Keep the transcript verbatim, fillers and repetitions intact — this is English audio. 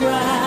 bright.